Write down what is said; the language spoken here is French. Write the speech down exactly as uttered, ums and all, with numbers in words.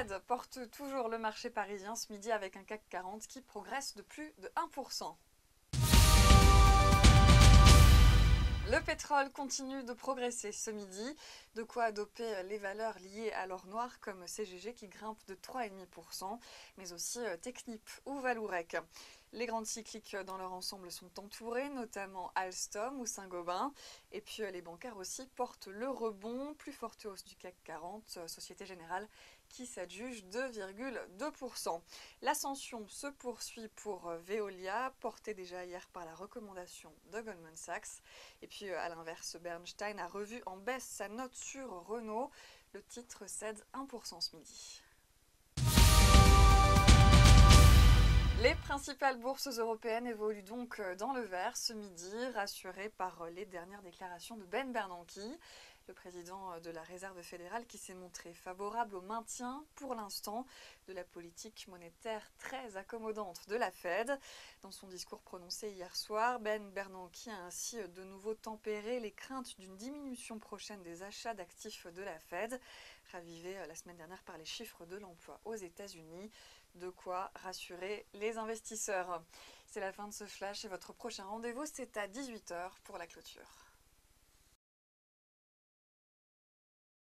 Fed porte toujours le marché parisien ce midi avec un CAC quarante qui progresse de plus de un pour cent. Le pétrole continue de progresser ce midi, de quoi doper les valeurs liées à l'or noir comme C G G qui grimpe de trois virgule cinq pour cent, mais aussi Technip ou Valourec. Les grandes cycliques dans leur ensemble sont entourées, notamment Alstom ou Saint-Gobain. Et puis les bancaires aussi portent le rebond, plus forte hausse du CAC quarante, Société Générale qui s'adjuge deux virgule deux pour cent. L'ascension se poursuit pour Veolia, portée déjà hier par la recommandation de Goldman Sachs. Et puis à l'inverse, Bernstein a revu en baisse sa note sur Renault. Le titre cède un pour cent ce midi. Les principales bourses européennes évoluent donc dans le vert ce midi, rassurées par les dernières déclarations de Ben Bernanke, le président de la Réserve fédérale qui s'est montré favorable au maintien, pour l'instant, de la politique monétaire très accommodante de la Fed. Dans son discours prononcé hier soir, Ben Bernanke a ainsi de nouveau tempéré les craintes d'une diminution prochaine des achats d'actifs de la Fed, ravivée la semaine dernière par les chiffres de l'emploi aux États-Unis. De quoi rassurer les investisseurs. C'est la fin de ce flash et votre prochain rendez-vous, c'est à dix-huit heures pour la clôture.